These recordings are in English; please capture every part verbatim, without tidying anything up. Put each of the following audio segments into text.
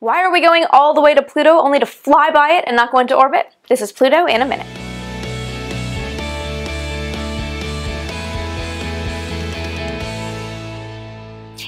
Why are we going all the way to Pluto only to fly by it and not go into orbit? This is Pluto in a minute.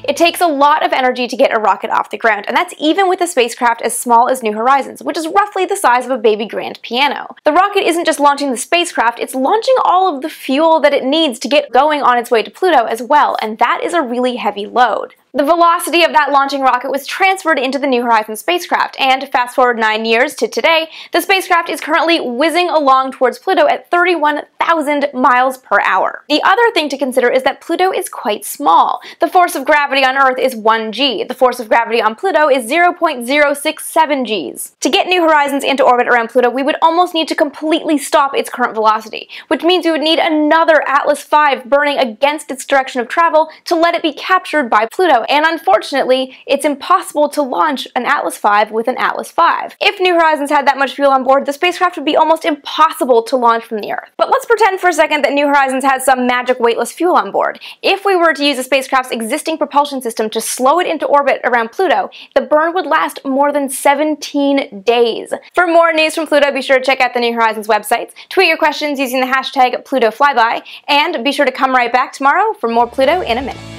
It takes a lot of energy to get a rocket off the ground, and that's even with a spacecraft as small as New Horizons, which is roughly the size of a baby grand piano. The rocket isn't just launching the spacecraft, it's launching all of the fuel that it needs to get going on its way to Pluto as well, and that is a really heavy load. The velocity of that launching rocket was transferred into the New Horizons spacecraft, and fast forward nine years to today, the spacecraft is currently whizzing along towards Pluto at thirty-one thousand miles per hour. The other thing to consider is that Pluto is quite small. The force of gravity on Earth is one G. The force of gravity on Pluto is zero point zero six seven Gs. To get New Horizons into orbit around Pluto, we would almost need to completely stop its current velocity, which means we would need another Atlas five burning against its direction of travel to let it be captured by Pluto. And unfortunately, it's impossible to launch an Atlas five with an Atlas five. If New Horizons had that much fuel on board, the spacecraft would be almost impossible to launch from the Earth. But let's pretend for a second that New Horizons has some magic weightless fuel on board. If we were to use the spacecraft's existing propulsion system to slow it into orbit around Pluto, the burn would last more than seventeen days. For more news from Pluto, be sure to check out the New Horizons websites, tweet your questions using the hashtag PlutoFlyby, and be sure to come right back tomorrow for more Pluto in a minute.